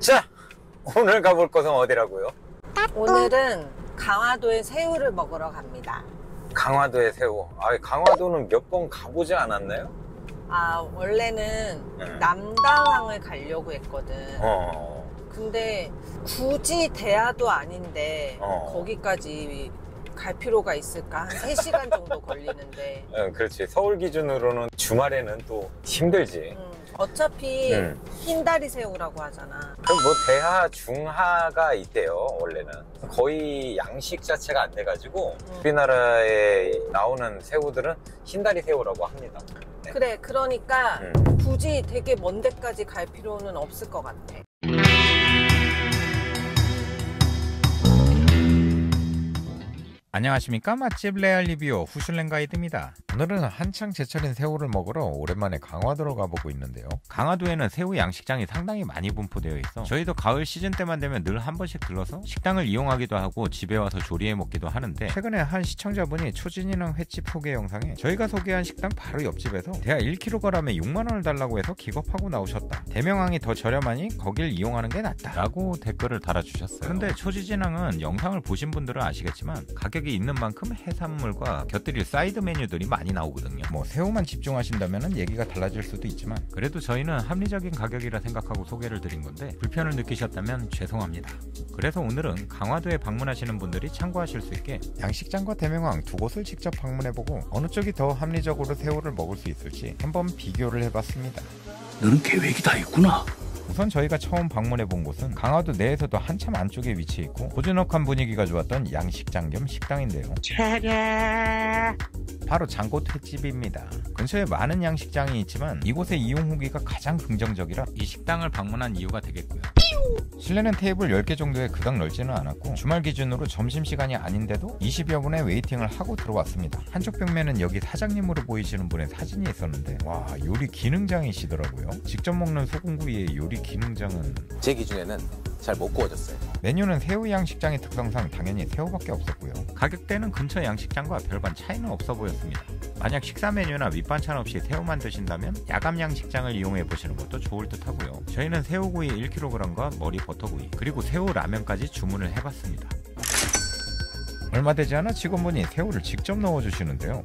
자, 오늘 가볼 곳은 어디라고요? 오늘은 강화도의 새우를 먹으러 갑니다. 강화도의 새우. 아, 강화도는 몇 번 가보지 않았나요? 아, 원래는 남당항을 가려고 했거든. 근데 굳이 대하도 아닌데 거기까지 갈 필요가 있을까? 한 3시간 정도 걸리는데. 그렇지. 서울 기준으로는 주말에는 또 힘들지. 어차피 흰다리 새우라고 하잖아. 그럼 뭐 대하, 중하가 있대요. 원래는 거의 양식 자체가 안 돼가지고 우리나라에 나오는 새우들은 흰다리 새우라고 합니다. 네. 그래, 그러니까 굳이 되게 먼 데까지 갈 필요는 없을 것 같아. 안녕하십니까, 맛집 레알 리뷰 후슐랭 가이드입니다. 오늘은 한창 제철인 새우를 먹으러 오랜만에 강화도로 가보고 있는데요. 강화도에는 새우 양식장이 상당히 많이 분포되어 있어 저희도 가을 시즌 때만 되면 늘 한 번씩 들러서 식당을 이용하기도 하고 집에 와서 조리해 먹기도 하는데, 최근에 한 시청자분이 초진이랑 횟집 소개 영상에 저희가 소개한 식당 바로 옆집에서 대하 1kg에 6만원을 달라고 해서 기겁하고 나오셨다, 대명항이 더 저렴하니 거길 이용하는 게 낫다 라고 댓글을 달아주셨어요. 근데 초지진항은 영상을 보신 분들은 아시겠지만 가격이 있는 만큼 해산물과 곁들일 사이드 메뉴들이 많이 나오거든요. 뭐 새우만 집중하신다면 얘기가 달라질 수도 있지만 그래도 저희는 합리적인 가격이라 생각하고 소개를 드린 건데, 불편을 느끼셨다면 죄송합니다. 그래서 오늘은 강화도에 방문하시는 분들이 참고하실 수 있게 양식장과 대명항 두 곳을 직접 방문해보고 어느 쪽이 더 합리적으로 새우를 먹을 수 있을지 한번 비교를 해봤습니다. 너는 계획이 다 있구나. 우선 저희가 처음 방문해본 곳은 강화도 내에서도 한참 안쪽에 위치해있고 고즈넉한 분위기가 좋았던 양식장 겸 식당인데요. 바로 장꽃 횟집입니다. 근처에 많은 양식장이 있지만 이곳의 이용 후기가 가장 긍정적이라 이 식당을 방문한 이유가 되겠고요. 실내는 테이블 10개 정도에 그닥 넓지는 않았고 주말 기준으로 점심시간이 아닌데도 20여 분의 웨이팅을 하고 들어왔습니다. 한쪽 벽면은 여기 사장님으로 보이시는 분의 사진이 있었는데, 와, 요리 기능장이시더라고요. 직접 먹는 소금구이의 요리 기능장은 제 기준에는 잘 못 구워졌어요. 메뉴는 새우 양식장의 특성상 당연히 새우밖에 없었고요. 가격대는 근처 양식장과 별반 차이는 없어 보였습니다. 만약 식사 메뉴나 밑반찬 없이 새우만 드신다면 야감 양식장을 이용해 보시는 것도 좋을 듯 하고요. 저희는 새우구이 1kg과 머리 버터구이 그리고 새우 라면까지 주문을 해봤습니다. 얼마 되지 않아 직원분이 새우를 직접 넣어주시는데요.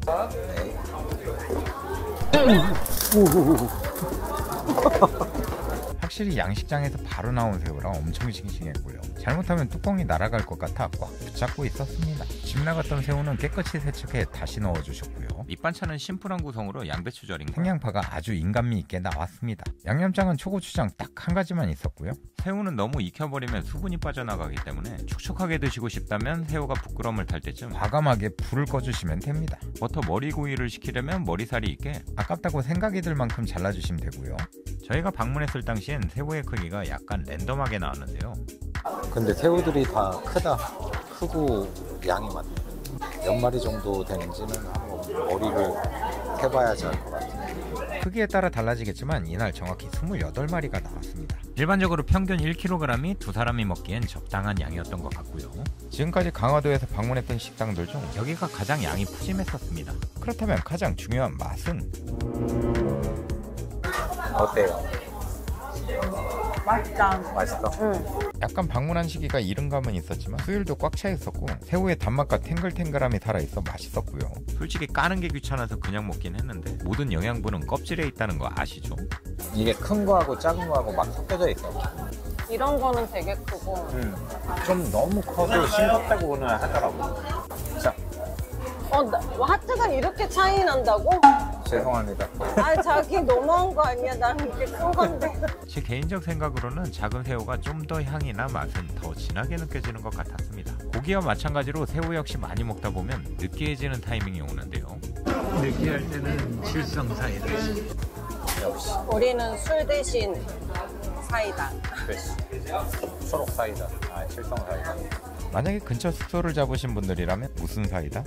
확실히 양식장에서 바로 나온 새우라 엄청 싱싱했고요. 잘못하면 뚜껑이 날아갈 것 같아 꽉 붙잡고 있었습니다. 집 나갔던 새우는 깨끗이 세척해 다시 넣어주셨고요. 밑반찬은 심플한 구성으로 양배추절인 생양파가 아주 인간미 있게 나왔습니다. 양념장은 초고추장 딱 한 가지만 있었고요. 새우는 너무 익혀버리면 수분이 빠져나가기 때문에 촉촉하게 드시고 싶다면 새우가 부끄럼을 탈 때쯤 과감하게 불을 꺼주시면 됩니다. 버터 머리구이를 시키려면 머리살이 있게 아깝다고 생각이 들 만큼 잘라주시면 되고요. 저희가 방문했을 당시엔 새우의 크기가 약간 랜덤하게 나왔는데요. 근데 새우들이 다 크다. 크고 양이 많네. 몇 마리 정도 되는지는 머리를 해봐야지 알 것 같아요. 크기에 따라 달라지겠지만 이날 정확히 28마리가 나왔습니다. 일반적으로 평균 1kg이 두 사람이 먹기엔 적당한 양이었던 것 같고요. 지금까지 강화도에서 방문했던 식당들 중 여기가 가장 양이 푸짐했었습니다. 그렇다면 가장 중요한 맛은? 어때요? 맛있어. 약간 방문한 시기가 이른 감은 있었지만 수율도 꽉 차 있었고 새우의 단맛과 탱글탱글함이 살아있어 맛있었고요. 솔직히 까는 게 귀찮아서 그냥 먹긴 했는데 모든 영양분은 껍질에 있다는 거 아시죠? 이게 큰 거하고 작은 거하고 막 섞여져 있어. 이런 거는 되게 크고 좀 너무 커서 싱겁다고는 하더라고. 자, 하트가 이렇게 차이 난다고? 죄송합니다. 아, 자기 너무한 거 아니야? 난 이렇게 큰 건데. 제 개인적 생각으로는 작은 새우가 좀 더 향이나 맛은 더 진하게 느껴지는 것 같았습니다. 고기와 마찬가지로 새우 역시 많이 먹다 보면 느끼해지는 타이밍이 오는데요. 느끼할 때는 칠성사이다. 역시. 우리는 술 대신 사이다. 그렇지. 초록사이다. 아, 칠성사이다. 만약에 근처 숙소를 잡으신 분들이라면 무슨 사이다?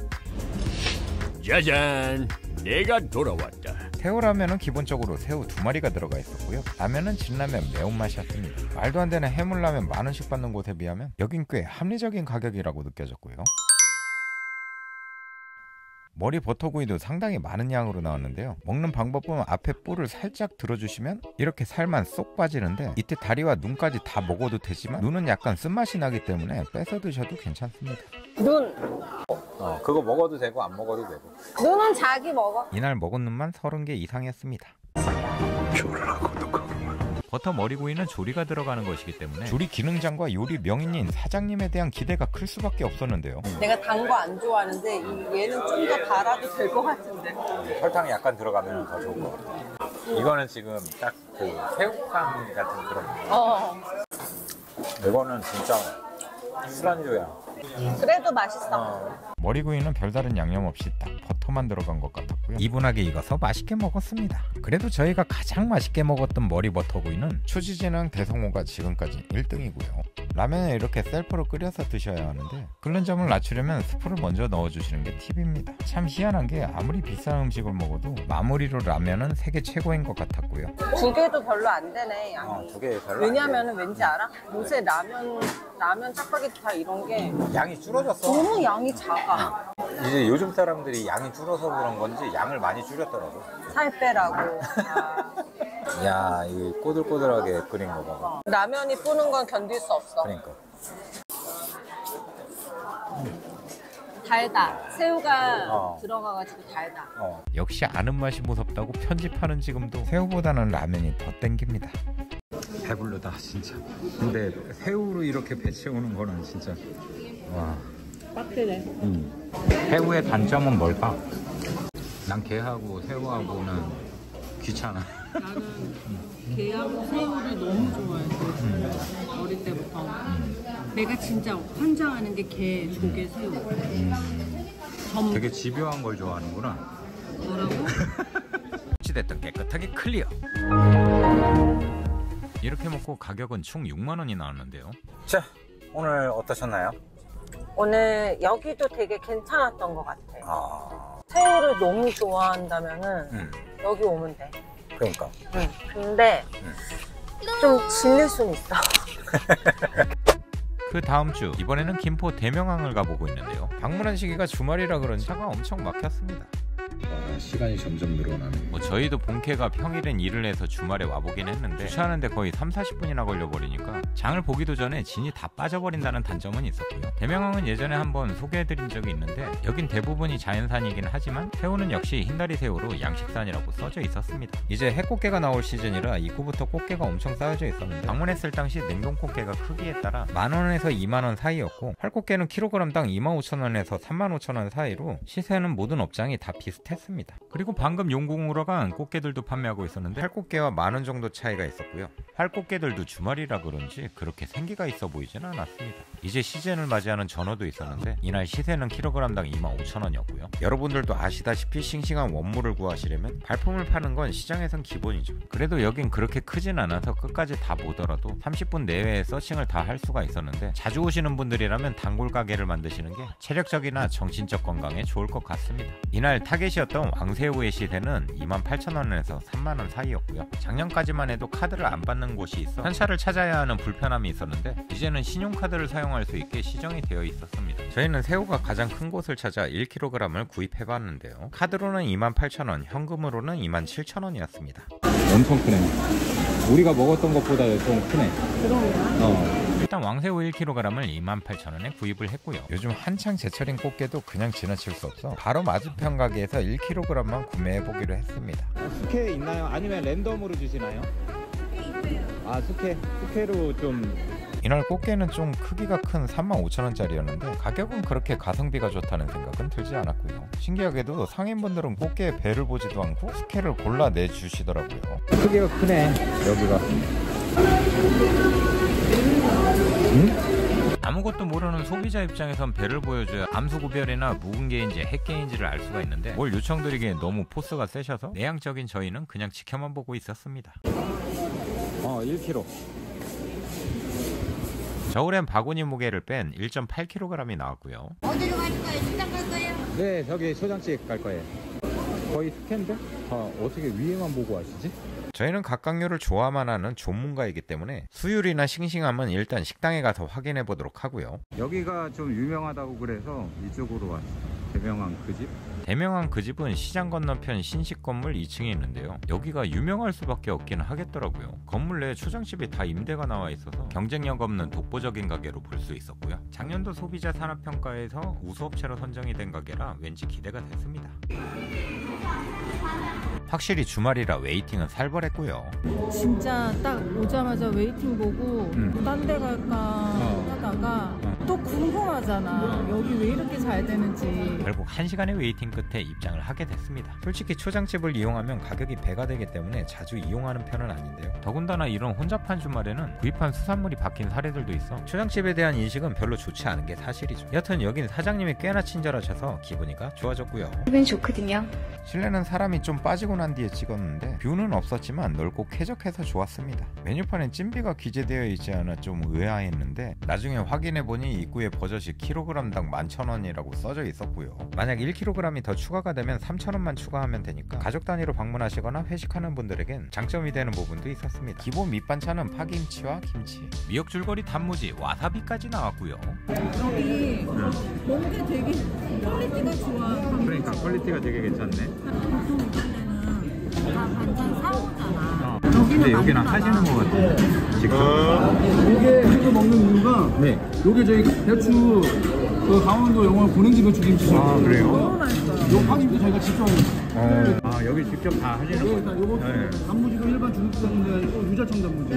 짜잔! 내가 돌아왔다. 새우라면은 기본적으로 새우 2마리가 들어가 있었고요. 라면은 진라면 매운맛이었습니다. 말도 안 되는 해물라면 만원씩 받는 곳에 비하면 여긴 꽤 합리적인 가격이라고 느껴졌고요. 머리 버터구이도 상당히 많은 양으로 나왔는데요. 먹는 방법은 앞에 뿔을 살짝 들어주시면 이렇게 살만 쏙 빠지는데, 이때 다리와 눈까지 다 먹어도 되지만 눈은 약간 쓴맛이 나기 때문에 뺏어 드셔도 괜찮습니다. 눈! 그거 먹어도 되고 안 먹어도 되고. 눈은 자기 먹어. 이날 먹은 눈만 30개 이상이었습니다. 버터 머리구이는 조리가 들어가는 것이기 때문에 조리 기능장과 요리 명인인 사장님에 대한 기대가 클 수밖에 없었는데요. 내가 단 거 안 좋아하는데 얘는 좀 더 달아도 될 것 같은데. 설탕이 약간 들어가면 더 좋은 것 같아요. 이거는 지금 딱 그 새우탕 같은 그런 거. 이거는 진짜 술안주야. 그래도 맛있어. 머리구이는 별다른 양념 없이 딱 버터만 들어간 것 같았고요. 이분하게 익어서 맛있게 먹었습니다. 그래도 저희가 가장 맛있게 먹었던 머리버터구이는 초지진흥 대성호가 지금까지 1등이고요. 라면을 이렇게 셀프로 끓여서 드셔야 하는데 끓는 점을 낮추려면 스프를 먼저 넣어주시는 게 팁입니다. 참 희한한 게 아무리 비싼 음식을 먹어도 마무리로 라면은 세계 최고인 것 같았고요. 두 개도 별로 안 되네. 왜냐면은 왠지 알아? 요새 라면 짜파게티 다 이런 게 양이 줄어졌어. 너무 양이 작아. 이제 요즘 사람들이 양이 줄어서 그런 건지 양을 많이 줄였더라고. 살 빼라고. 이야, 이 꼬들꼬들하게 끓인 거 봐. 라면이 뿌는 건 견딜 수 없어. 그러니까. 달다. 새우가 들어가가지고 달다. 역시 아는 맛이 무섭다고 편집하는 지금도 새우보다는 라면이 더 땡깁니다. 배불러다 진짜. 근데 새우로 이렇게 배 채우는 거는 진짜 와. 빡대네. 새우의 단점은 뭘까? 난 게하고 새우하고는 귀찮아. 나는 게하고 새우를 너무 좋아했어. 어릴 때부터. 내가 진짜 환장하는 게 게, 조개, 새우. 되게 집요한 걸 좋아하는구나. 뭐라고? 어찌됐든 깨끗하게 클리어. 이렇게 먹고 가격은 총 6만 원이 나왔는데요. 자, 오늘 어떠셨나요? 오늘 여기도 되게 괜찮았던 것 같아. 새우를 너무 좋아한다면은 여기 오면 돼. 그러니까. 근데 좀 질릴 순 있어. 그 다음 주 이번에는 김포 대명항을 가보고 있는데요. 방문한 시기가 주말이라 그런지 차가 엄청 막혔습니다. 시간이 점점 늘어나는. 저희도 본캐가 평일엔 일을 해서 주말에 와보긴 했는데 주차하는데 거의 30-40분이나 걸려버리니까 장을 보기도 전에 진이 다 빠져버린다는 단점은 있었고요. 대명항은 예전에 한번 소개해드린 적이 있는데 여긴 대부분이 자연산이긴 하지만 새우는 역시 흰다리 새우로 양식산이라고 써져 있었습니다. 이제 해꽃게가 나올 시즌이라 입구부터 꽃게가 엄청 쌓여져 있었는데 방문했을 당시 냉동꽃게가 크기에 따라 10,000원에서 2만 원 사이였고 활꽃게는 킬로그램당 25,000원에서 35,000원 사이로 시세는 모든 업장이 다 비슷했습니다. 그리고 방금 용궁으로 간 꽃게들도 판매하고 있었는데 활꽃게와 10,000원 정도 차이가 있었고요. 활꽃게들도 주말이라 그런지 그렇게 생기가 있어 보이지는 않았습니다. 이제 시즌을 맞이하는 전어도 있었는데 이날 시세는 킬로그램당 25,000원이었고요. 여러분들도 아시다시피 싱싱한 원물을 구하시려면 발품을 파는 건 시장에선 기본이죠. 그래도 여긴 그렇게 크진 않아서 끝까지 다 보더라도 30분 내외에 서칭을 다 할 수가 있었는데 자주 오시는 분들이라면 단골 가게를 만드시는 게 체력적이나 정신적 건강에 좋을 것 같습니다. 이날 타겟이었던 왕새우의 시세는 28,000원에서 3만 원 사이였고요. 작년까지만 해도 카드를 안 받는 곳이 있어 현찰을 찾아야 하는 불편함이 있었는데 이제는 신용카드를 사용할 수 있게 시정이 되어 있었습니다. 저희는 새우가 가장 큰 곳을 찾아 1kg을 구입해봤는데요. 카드로는 28,000원, 현금으로는 27,000원이었습니다. 엄청 크네. 우리가 먹었던 것보다 좀 크네. 그럼요. 일단 왕새우 1kg을 28,000원에 구입을 했고요. 요즘 한창 제철인 꽃게도 그냥 지나칠 수 없어 바로 맞은편 가게에서 1kg만 구매해보기로 했습니다. 숙회 있나요? 아니면 랜덤으로 주시나요? 숙회로 좀... 이날 꽃게는 좀 크기가 큰 35,000원짜리였는데 가격은 그렇게 가성비가 좋다는 생각은 들지 않았고요. 신기하게도 상인분들은 꽃게의 배를 보지도 않고 숙회를 골라내주시더라고요. 크기가 크네 여기가. 아무것도 모르는 소비자 입장에선 배를 보여줘야 암수구별이나 묵은 게인지 핵게인지를 알 수가 있는데 뭘 요청드리기에 너무 포스가 세셔서 내향적인 저희는 그냥 지켜만 보고 있었습니다. 1kg. 저울엔 바구니 무게를 뺀 1.8kg이 나왔고요. 어디로 갈 거예요? 식당 갈 거예요? 네, 저기 초장집 갈 거예요. 거의 스캔데? 어떻게 위에만 보고 아시지? 저희는 갑각류를 좋아만 하는 전문가이기 때문에 수율이나 싱싱함은 일단 식당에 가서 확인해 보도록 하고요. 여기가 좀 유명하다고 그래서 이쪽으로 왔어요. 대명항 그집. 대명항 그 집은 시장 건너편 신식 건물 2층에 있는데요, 여기가 유명할 수밖에 없긴 하겠더라고요. 건물 내 초장집이 다 임대가 나와 있어서 경쟁력 없는 독보적인 가게로 볼 수 있었고요. 작년도 소비자 산업평가에서 우수업체로 선정이 된 가게라 왠지 기대가 됐습니다. 확실히 주말이라 웨이팅은 살벌했고요. 진짜 딱 오자마자 웨이팅 보고 딴 데 갈까 하다가 또 궁금하잖아, 여기 왜 이렇게 잘 되는지. 결국 1시간의 웨이팅 끝에 입장을 하게 됐습니다. 솔직히 초장집을 이용하면 가격이 배가 되기 때문에 자주 이용하는 편은 아닌데요, 더군다나 이런 혼잡한 주말에는 구입한 수산물이 바뀐 사례들도 있어 초장집에 대한 인식은 별로 좋지 않은 게 사실이죠. 여튼 여긴 사장님이 꽤나 친절하셔서 기분이가 좋아졌고요. 기분 좋거든요. 실내는 사람이 좀 빠지고 난 뒤에 찍었는데 뷰는 없었지만 넓고 쾌적해서 좋았습니다. 메뉴판엔 찜비가 기재되어 있지 않아 좀 의아했는데 나중에 확인해보니 입구에 버젓이 킬로그램당 11,000원이라고 써져 있었고요. 만약 1kg이 더 추가가 되면 3,000원만 추가하면 되니까 가족 단위로 방문하시거나 회식하는 분들에겐 장점이 되는 부분도 있었습니다. 기본 밑반찬은 파김치와 김치, 미역줄거리, 단무지, 와사비까지 나왔고요. 여기 뭔가 되게 퀄리티가 좋아. 그러니까 퀄리티가 되게 괜찮네. 근데 여기는 하시는 거 같아요. 직접. 이거 먹는 이유가 이게 저희 배추 강원도 영월 고랭지 배추 김치죠. 아 그래요? 너무 맛있어요. 이 파김치 저희가 직접. 아 여기 직접 다 하시는 거예요? 네. 단무지도 일반 중국 단무지고 유자청 단무지.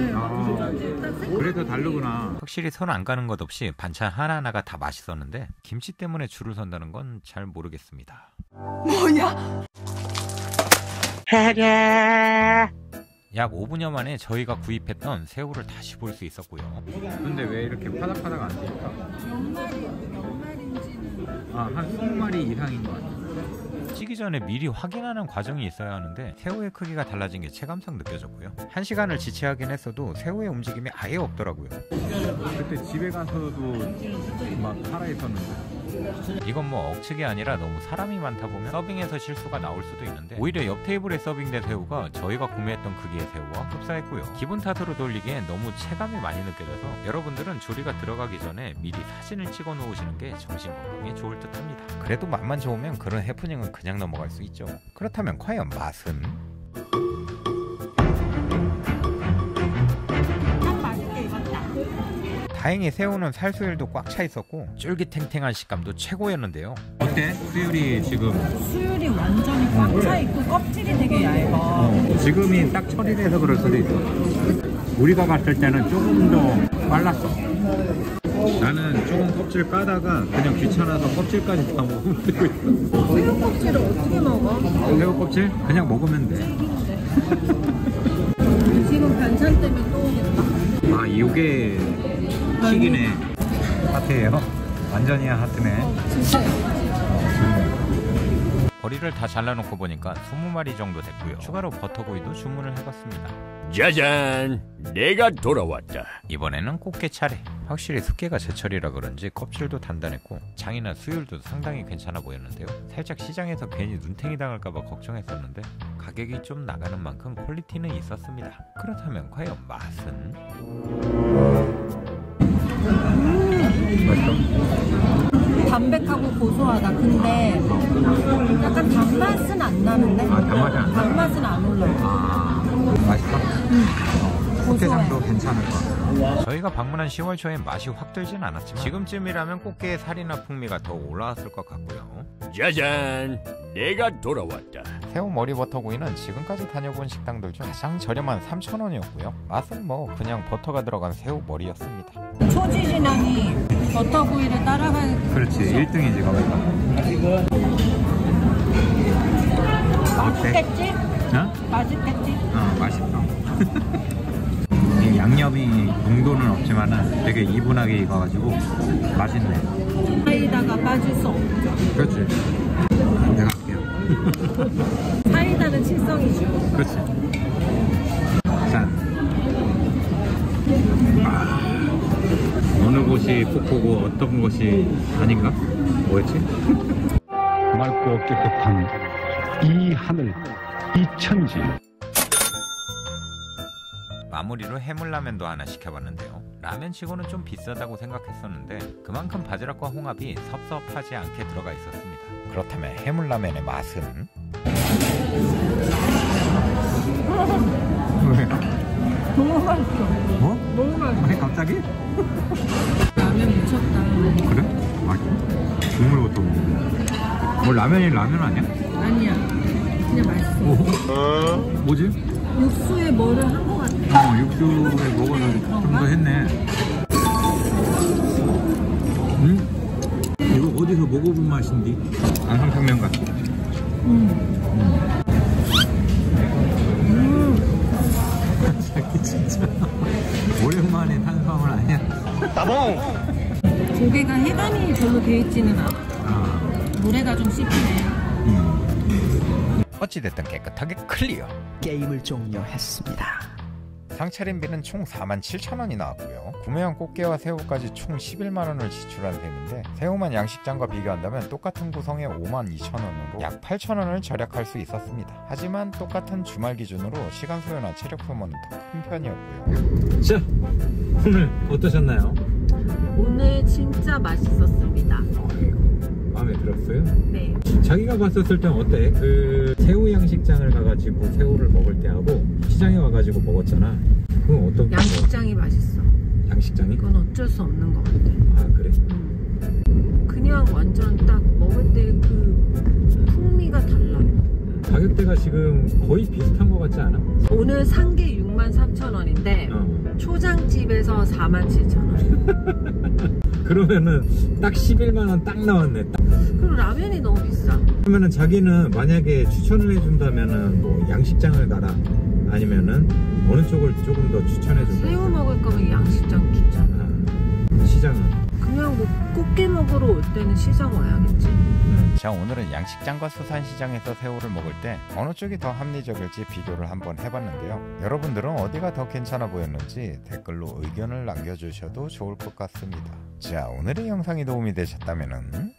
네. 그래서 다르구나. 확실히 손 안 가는 것 없이 반찬 하나하나가 다 맛있었는데 김치 때문에 줄을 선다는 건 잘 모르겠습니다. 뭐냐? 해라. 약 5분여 만에 저희가 구입했던 새우를 다시 볼 수 있었고요. 근데 왜 이렇게 파닥파닥 안 될까? 연말인지는 한 20마리 이상인 것 같아요. 찌기 전에 미리 확인하는 과정이 있어야 하는데 새우의 크기가 달라진 게 체감상 느껴졌고요. 1시간을 지체하긴 했어도 새우의 움직임이 아예 없더라고요. 그때 집에 가서도 막 살아있었는데 이건 뭐 억측이 아니라 너무 사람이 많다 보면 서빙에서 실수가 나올 수도 있는데 오히려 옆 테이블에 서빙된 새우가 저희가 구매했던 크기의 새우와 흡사했고요. 기분 탓으로 돌리기에 너무 체감이 많이 느껴져서 여러분들은 조리가 들어가기 전에 미리 사진을 찍어 놓으시는 게 정신 건강에 좋을 듯 합니다. 그래도 맛만 좋으면 그런 해프닝은 그냥 넘어갈 수 있죠. 그렇다면 과연 맛은? 다행히 새우는 살수율도 꽉 차 있었고 쫄깃탱탱한 식감도 최고였는데요. 어때? 수율이 지금? 수율이 완전히 꽉 차 있고 껍질이 되게 얇아. 지금이 딱 처리돼서 그럴 수도 있어. 우리가 봤을 때는 조금 더 빨랐어. 나는 조금 껍질 까다가 그냥 귀찮아서 껍질까지 다 먹으면 되고 있어. 새우 껍질을 어떻게 먹어? 새우 껍질? 그냥 먹으면 돼. 지금 반찬 때문에 또 오겠다. 아 이게 튀기네. 하트예요? 완전히 하트네. 머리를 다 잘라놓고 보니까 20마리 정도 됐고요. 추가로 버터구이도 주문을 해봤습니다. 짜잔! 내가 돌아왔다. 이번에는 꽃게 차례. 확실히 숙게가 제철이라 그런지 껍질도 단단했고 장이나 수율도 상당히 괜찮아 보였는데요. 살짝 시장에서 괜히 눈탱이 당할까봐 걱정했었는데 가격이 좀 나가는 만큼 퀄리티는 있었습니다. 그렇다면 과연 맛은? 담백하고 고소하다. 근데 약간 단맛은 안 나는데? 아, 단맛은 안 올라요. 맛있어? 꽃게장도 괜찮을 것 같아요. 저희가 방문한 10월 초에 맛이 확 들진 않았지만 지금쯤이라면 꽃게의 살이나 풍미가 더 올라왔을 것 같고요. 짜잔! 내가 돌아왔다. 새우 머리 버터구이는 지금까지 다녀본 식당들 중 가장 저렴한 3,000원이었고요. 맛은 뭐 그냥 버터가 들어간 새우 머리였습니다. 초지진양이 버터구이를 따라가는. 그렇지, 1등이지 거기가. 맛있겠지? 어? 맛있겠지? 맛있어. 양념이 농도는 없지만 되게 이분하게 익어가지고 맛있네. 사이다가 빠질 수 없죠. 그렇지. 내가 할게요. 사이다는 칠성이죠. 그렇지. 짠. 어느 곳이 폭포고 어떤 곳이 아닌가? 뭐였지? 맑고 깨끗한 이 하늘, 이 천지. 마무리로 해물라면도 하나 시켜봤는데요. 라면치고는 좀 비싸다고 생각했었는데 그만큼 바지락과 홍합이 섭섭하지 않게 들어가 있었습니다. 그렇다면 해물라면의 맛은? 왜? 너무 맛있어. 뭐? 너무 맛있어. 왜 갑자기? 라면 미쳤다. 그래? 맛있어? 국물부터 먹어. 뭐 라면이 라면 아니야? 아니야. 그냥 맛있어. 뭐지? 육수에 뭐를 한 것 같아. 육수에 뭐를 좀 더 했네. 응? 이거 어디서 먹어본 맛인데? 안성탕면 같아. 자기 진짜 오랜만에 탄수화물 아니야? 따봉! 조개가 해감이 별로 돼있지는 않아. 모래가 좀 씹히네. 어찌됐든 깨끗하게 클리어. 게임을 종료했습니다. 상차림비는 총 47,000원이 나왔고요. 구매한 꽃게와 새우까지 총 11만원을 지출한 셈인데 새우만 양식장과 비교한다면 똑같은 구성에 52,000원으로 약 8,000원을 절약할 수 있었습니다. 하지만 똑같은 주말 기준으로 시간 소요나 체력 소모는 더 큰 편이었고요. 자, 오늘 어떠셨나요? 오늘 진짜 맛있었습니다. 마음에 들었어요? 네. 자기가 봤었을 땐 어때? 그 새우 양식장을 가가지고 새우를 먹을 때 하고 시장에 와가지고 먹었잖아. 그건 어떤? 양식장이 거? 맛있어. 양식장이? 그건 어쩔 수 없는 것 같아. 아 그래? 그냥 완전 딱 먹을 때 그 풍미가 달라. 가격대가 지금 거의 비슷한 것 같지 않아? 오늘 산 게 63,000원인데 초장집에서 47,000원. 그러면은 딱 11만원 딱 나왔네. 딱. 그리고 라면이 너무 비싸. 그러면은 자기는 만약에 추천을 해준다면은 뭐 양식장을 가라 아니면은 어느 쪽을 조금 더 추천해준다. 새우 먹을 거면 양식장 추천. 시장은? 그냥 뭐 꽃게 먹으러 올 때는 시장 와야겠지. 자, 오늘은 양식장과 수산시장에서 새우를 먹을 때 어느 쪽이 더 합리적일지 비교를 한번 해봤는데요. 여러분들은 어디가 더 괜찮아 보였는지 댓글로 의견을 남겨주셔도 좋을 것 같습니다. 자, 오늘의 영상이 도움이 되셨다면은